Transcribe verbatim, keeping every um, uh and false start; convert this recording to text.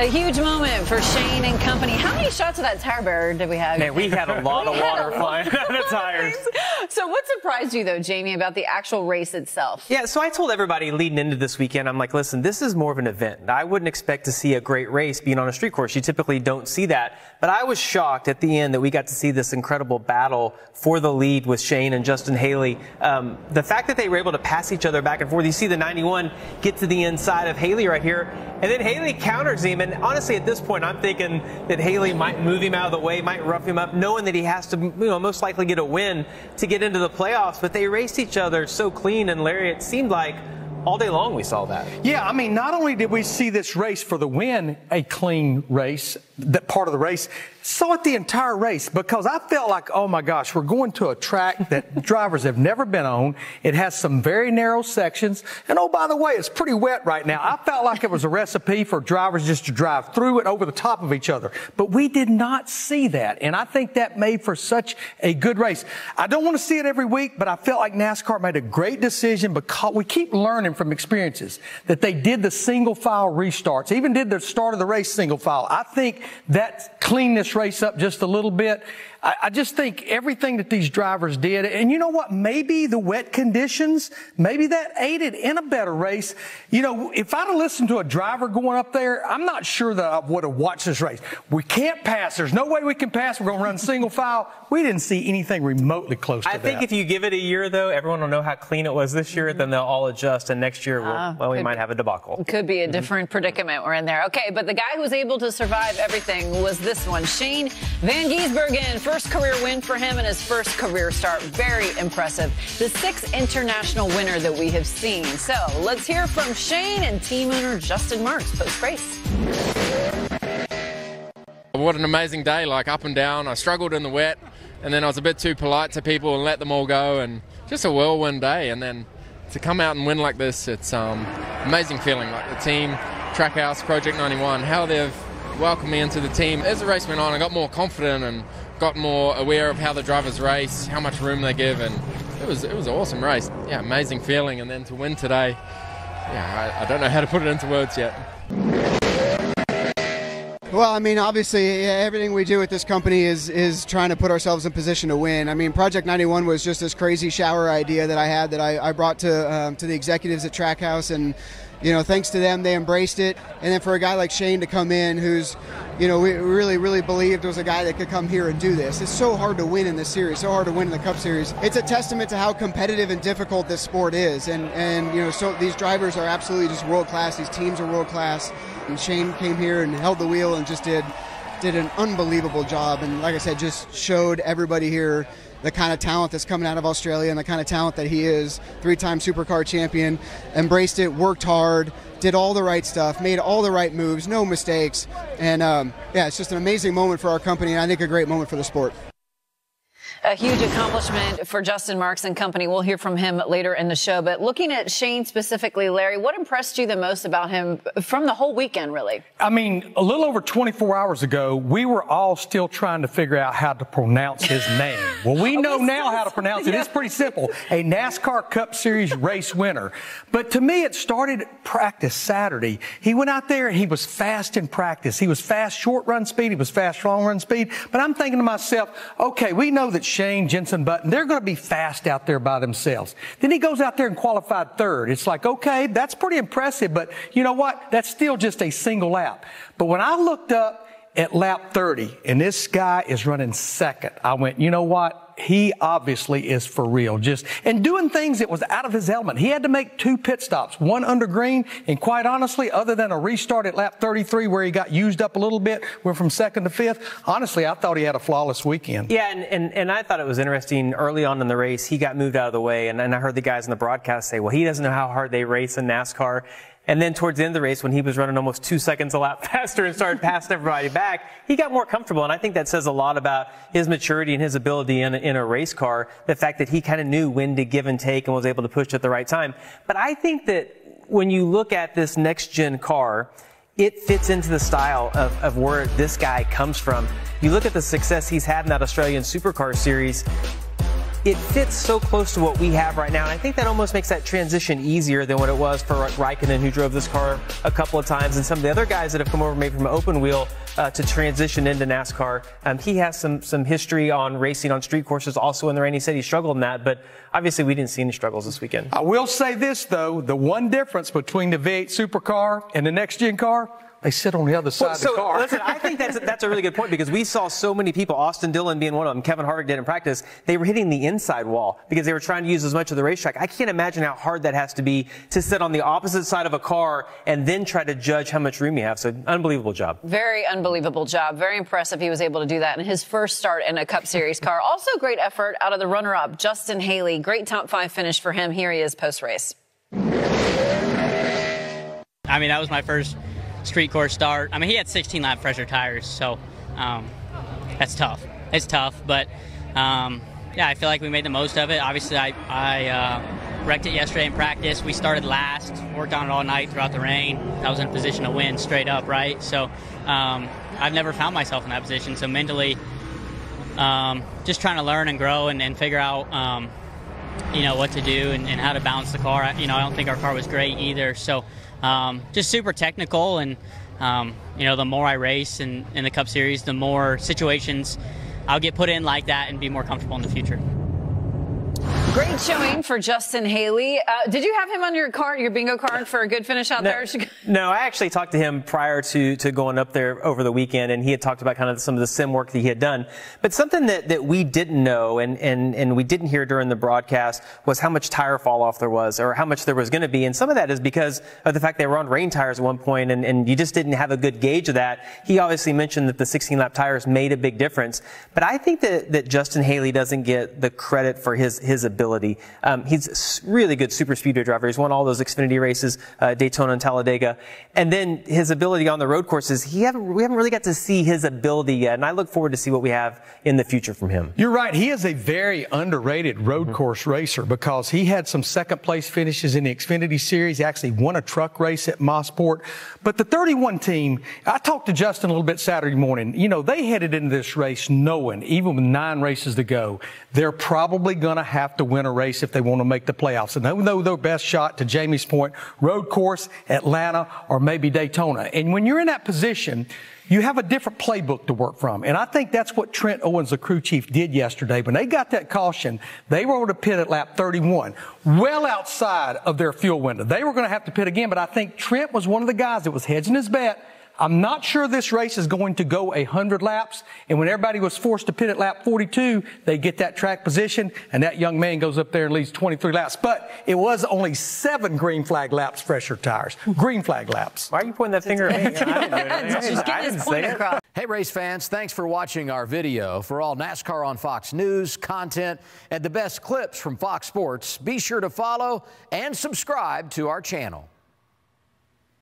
A huge moment for Shane and company. How many shots of that tire barrier did we have? Man, we had a lot of water flying out of the tires. So what surprised you, though, Jamie, about the actual race itself? Yeah, so I told everybody leading into this weekend, I'm like, listen, this is more of an event. I wouldn't expect to see a great race being on a street course. You typically don't see that. But I was shocked at the end that we got to see this incredible battle for the lead with Shane and Justin Haley. Um, the fact that they were able to pass each other back and forth, you see the ninety-one get to the inside of Haley right here, and then Haley counters him. And honestly, at this point, I'm thinking that Haley might move him out of the way, might rough him up, knowing that he has to, you know, most likely get a win to get into the playoffs. But they raced each other so clean, and Larry, it seemed like all day long we saw that. Yeah, I mean, not only did we see this race for the win, a clean race, that part of the race, saw it the entire race, because I felt like, oh my gosh, we're going to a track that drivers have never been on. It has some very narrow sections. And oh, by the way, it's pretty wet right now. I felt like it was a recipe for drivers just to drive through and over the top of each other. But we did not see that. And I think that made for such a good race. I don't want to see it every week, but I felt like NASCAR made a great decision, because we keep learning from experiences that they did the single file restarts, even did the start of the race single file. I think that cleaned this race up just a little bit. I, I just think everything that these drivers did, and you know what, maybe the wet conditions, maybe that aided in a better race. You know, if I'd have listened to a driver going up there, I'm not sure that I would have watched this race. We can't pass. There's no way we can pass. We're going to run single file. We didn't see anything remotely close to that. I think if you give it a year, though, everyone will know how clean it was this year, then they'll all adjust, and next year, we'll, uh, well, we might be, have a debacle. Could be a different mm-hmm. predicament we're in there. Okay, but the guy who was able to survive everything was this one, Shane Van Giesbergen. First career win for him and his first career start. Very impressive. The sixth international winner that we have seen. So let's hear from Shane and team owner Justin Marks post-race. What an amazing day, like up and down. I struggled in the wet, and then I was a bit too polite to people and let them all go, and just a whirlwind day. And then to come out and win like this, it's um, amazing feeling. Like the team, Trackhouse, Project ninety-one, how they've welcomed me into the team. As the race went on, I got more confident and got more aware of how the drivers race, how much room they give, and it was it was an awesome race. Yeah, amazing feeling, and then to win today, yeah, I, I don't know how to put it into words yet. Well, I mean, obviously, everything we do at this company is is trying to put ourselves in position to win. I mean, Project ninety-one was just this crazy shower idea that I had that I, I brought to um, to the executives at Trackhouse, and you know, thanks to them, they embraced it. And then for a guy like Shane to come in, who's, you know, we really, really believed was a guy that could come here and do this. It's so hard to win in this series, so hard to win in the Cup Series. It's a testament to how competitive and difficult this sport is. And, and you know, so these drivers are absolutely just world-class. These teams are world-class. And Shane came here and held the wheel and just did did an unbelievable job. And like I said, just showed everybody here the kind of talent that's coming out of Australia and the kind of talent that he is. Three-time supercar champion, embraced it, worked hard, did all the right stuff, made all the right moves, no mistakes. And um, yeah, it's just an amazing moment for our company, and I think a great moment for the sport. A huge accomplishment for Justin Marks and company. We'll hear from him later in the show. But looking at Shane specifically, Larry, what impressed you the most about him from the whole weekend, really? I mean, a little over twenty-four hours ago, we were all still trying to figure out how to pronounce his name. Well, we know now how to pronounce it. It's pretty simple. A NASCAR Cup Series race winner. But to me, it started practice Saturday. He went out there and he was fast in practice. He was fast short run speed. He was fast long run speed. But I'm thinking to myself, okay, we know that Shane, Jenson Button, they're going to be fast out there by themselves. Then he goes out there and qualified third. It's like, okay, that's pretty impressive, but you know what? That's still just a single lap. But when I looked up at lap thirty, and this guy is running second, I went, you know what? He obviously is for real, just and doing things that was out of his element. He had to make two pit stops, one under green, and quite honestly, other than a restart at lap thirty-three where he got used up a little bit, went from second to fifth, honestly, I thought he had a flawless weekend. Yeah, and, and, and I thought it was interesting. Early on in the race, he got moved out of the way, and, and I heard the guys in the broadcast say, well, he doesn't know how hard they race in NASCAR. And then towards the end of the race, when he was running almost two seconds a lap faster and started passing everybody back, he got more comfortable. And I think that says a lot about his maturity and his ability in a, in a race car, the fact that he kind of knew when to give and take and was able to push at the right time. But I think that when you look at this next-gen car, it fits into the style of, of where this guy comes from. You look at the success he's had in that Australian Supercar Series. it fits so close to what we have right now. And I think that almost makes that transition easier than what it was for Raikkonen, who drove this car a couple of times, and some of the other guys that have come over maybe from open wheel uh, to transition into NASCAR. Um, he has some some history on racing on street courses also in the rain. He said he struggled in that, but obviously we didn't see any struggles this weekend. I will say this, though. The one difference between the V eight supercar and the next-gen car, they sit on the other side well, so, of the car. Listen, I think that's, that's a really good point, because we saw so many people, Austin Dillon being one of them, Kevin Harvick did in practice, they were hitting the inside wall because they were trying to use as much of the racetrack. I can't imagine how hard that has to be to sit on the opposite side of a car and then try to judge how much room you have. So, unbelievable job. Very unbelievable job. Very impressive he was able to do that in his first start in a Cup Series car. Also, great effort out of the runner-up, Justin Haley. Great top five finish for him. Here he is post-race. I mean, that was my first street course start. I mean, he had sixteen lap pressure tires, so um, that's tough. It's tough, but um, yeah, I feel like we made the most of it. Obviously, I, I uh, wrecked it yesterday in practice. We started last, worked on it all night throughout the rain. I was in a position to win straight up, right? So um, I've never found myself in that position. So mentally, um, just trying to learn and grow and, and figure out, um, you know, what to do and, and how to balance the car. I, you know, I don't think our car was great either. So. Um, just super technical, and um, you know, the more I race in, in the Cup Series, the more situations I'll get put in like that and be more comfortable in the future. Great showing for Justin Haley. Uh, did you have him on your card, your bingo card, for a good finish out no, there? No, I actually talked to him prior to, to going up there over the weekend, and he had talked about kind of some of the sim work that he had done. But something that, that we didn't know and, and, and we didn't hear during the broadcast was how much tire fall off there was, or how much there was going to be. And some of that is because of the fact they were on rain tires at one point, and, and you just didn't have a good gauge of that. He obviously mentioned that the sixteen lap tires made a big difference. But I think that, that Justin Haley doesn't get the credit for his, his ability. Um, he's a really good super speedway driver. He's won all those Xfinity races, uh, Daytona and Talladega. And then his ability on the road courses, he haven't, we haven't really got to see his ability yet. And I look forward to see what we have in the future from him. You're right. He is a very underrated road mm-hmm. course racer, because he had some second place finishes in the Xfinity Series. He actually won a truck race at Mossport. But the thirty-one team, I talked to Justin a little bit Saturday morning. You know, they headed into this race knowing, even with nine races to go, they're probably going to have to win a race if they want to make the playoffs. And they know their best shot, to Jamie's point, road course, Atlanta, or maybe Daytona. And when you're in that position, you have a different playbook to work from. And I think that's what Trent Owens, the crew chief, did yesterday. When they got that caution, they were able to pit at lap thirty-one, well outside of their fuel window. They were going to have to pit again, but I think Trent was one of the guys that was hedging his bet. I'm not sure this race is going to go one hundred laps. And when everybody was forced to pit at lap forty-two, they get that track position, and that young man goes up there and leads twenty-three laps. But it was only seven green flag laps, fresher tires. Green flag laps. Why are you pointing that finger at me? I didn't, I didn't, I didn't say it. Hey, race fans, thanks for watching our video. For all NASCAR on Fox News content and the best clips from Fox Sports, be sure to follow and subscribe to our channel.